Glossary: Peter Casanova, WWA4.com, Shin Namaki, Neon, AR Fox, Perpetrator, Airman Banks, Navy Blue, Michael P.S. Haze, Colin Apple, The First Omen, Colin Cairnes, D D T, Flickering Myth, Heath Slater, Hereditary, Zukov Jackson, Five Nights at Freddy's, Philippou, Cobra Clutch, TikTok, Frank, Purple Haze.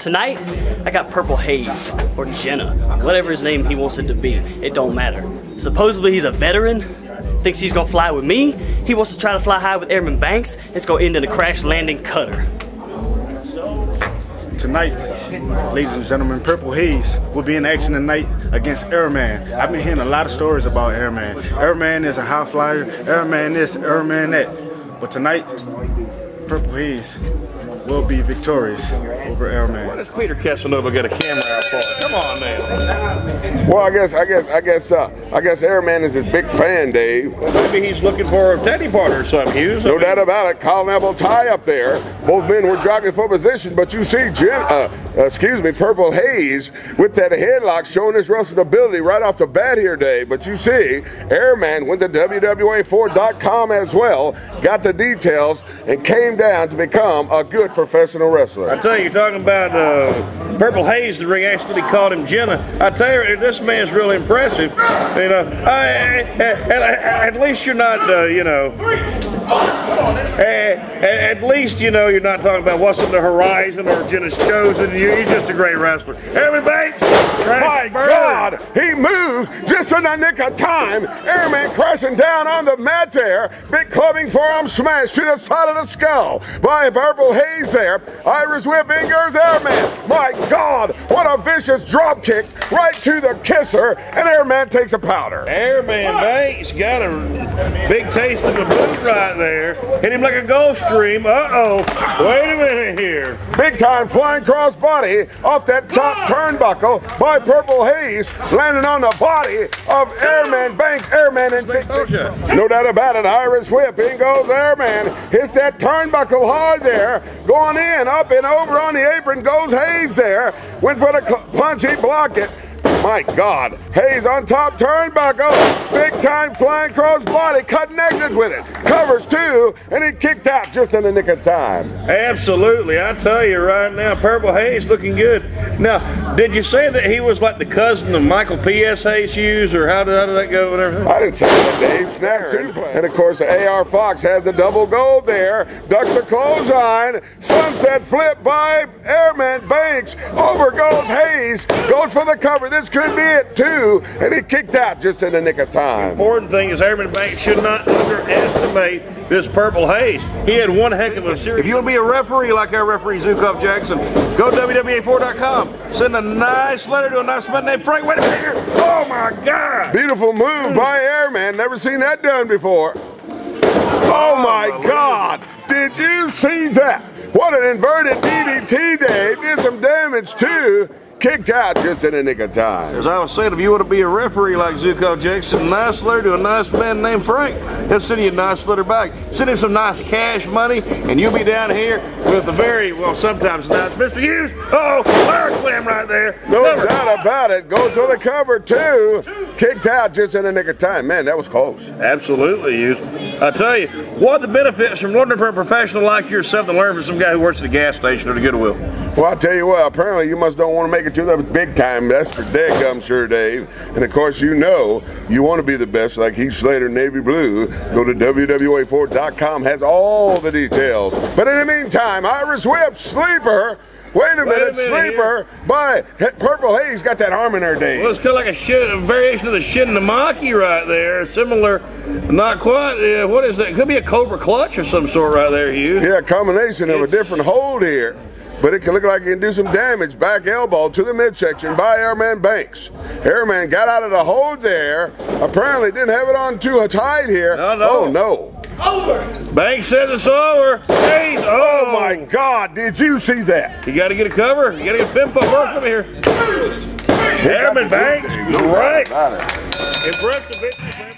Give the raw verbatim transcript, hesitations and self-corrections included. Tonight, I got Purple Haze, or Jenna, whatever his name he wants it to be. It don't matter. Supposedly he's a veteran, thinks he's gonna fly with me. He wants to try to fly high with Airman Banks. It's gonna end in a crash landing cutter. Tonight, ladies and gentlemen, Purple Haze will be in action tonight against Airman. I've been hearing a lot of stories about Airman. Airman is a high flyer, Airman this, Airman that. But tonight, Purple Haze will be victorious over Airman. Why does Peter Casanova get a camera out for? Come on, man. Well, I guess, I guess, I guess, uh, I guess Airman is his big fan, Dave. Well, maybe he's looking for a teddy partner or something, Hughes. No I mean, doubt about it. Colin Apple tie up there. Both men were jockeying for position, but you see, Jim, uh, excuse me, Purple Haze with that headlock showing his wrestling ability right off the bat here, Dave. But you see, Airman went to W W A four dot com as well, got the details, and came down to become a good professional wrestler. I tell you, you're talking about uh, Purple Haze, the ring actually called him Jenna. I tell you, this man's really impressive. You know, I, I, I, at least you're not, uh, you know, at, at least, you know, you're not talking about what's on the horizon or Jenna's chosen. You're just a great wrestler. Airman Banks, my God, he moved just in the nick of time. Airman crashing down on the mat there. Big clubbing forearm smash to the side of the skull by Purple Haze. There, Irish whipping, there's Airman. My God, what a vicious drop kick right to the kisser, and Airman takes a powder. Airman Banks got a big taste of the boot right there. Hit him like a Gulf Stream. Uh-oh, wait a minute here. Big time flying crossbody off that top turnbuckle by Purple Haze, landing on the body of Airman Banks. Airman and Big T. No doubt about it, Irish whip. In goes Airman. Hits that turnbuckle hard there. Going in, up and over on the apron goes Haze there. Went for the punch, he blocked it. My God, Haze on top turnbuckle. Big time flying crossbody, cutting exits with it. Covers two, and he kicked out just in the nick of time. Absolutely, I tell you right now, Purple Haze looking good. Now, did you say that he was like the cousin of Michael P S Haze Hughes, or how did, how did that go? Whatever. I didn't say that, Dave. Snap suplex. And of course, A R Fox has the double gold there. Ducks a clothesline. Sunset flip by Airman Banks. Over goes Haze. Going for the cover. This could be it too, and he kicked out just in the nick of time. The important thing is Airman Banks should not underestimate this Purple Haze. He had one heck of a series. If you want to be a referee like our referee Zukov Jackson, go to W W A four dot com. Send a nice letter to a nice man named Frank. Wait a minute here. Oh my God! Beautiful move by Airman. Never seen that done before. Oh my oh, God! Did you see that? What an inverted D D T, Dave. Did some damage too. Kicked out just in the nick of time. As I was saying, if you want to be a referee like Zukov Jackson, nice letter to a nice man named Frank. He'll send you a nice letter back. Send him some nice cash money, and you'll be down here with the very, well, sometimes nice Mister Hughes. Uh-oh, fire slam right there. No cover. Doubt about it. Goes for the cover, too. Kicked out just in the nick of time. Man, that was close. Absolutely, Hughes. I tell you, what are the benefits from learning from a professional like yourself to learn from some guy who works at a gas station or the Goodwill? Well, I'll tell you what, apparently you must don't want to make it to the big time. That's for Dick, I'm sure, Dave. And of course, you know, you want to be the best like Heath Slater, Navy Blue. Go to W W A four dot com, has all the details. But in the meantime, Irish whip, sleeper. Wait a Wait minute, a minute sleeper here. By Purple Haze got that arm in her, Dave. Well, it's kind of like a, shin, a variation of the Shin Namaki right there. Similar, not quite. Uh, what is that? Could be a Cobra Clutch or some sort right there, Hugh. Yeah, a combination it's... of a different hold here. But it can look like it can do some damage. Back elbow to the midsection by Airman Banks. Airman got out of the hold there. Apparently didn't have it on too tight here. No, no. Oh, no. Over. Banks says it's over. Hey, oh. oh, my God. Did you see that? You got to get a cover. You got to get a pinfall work from here. Airman Banks, right. Impressive.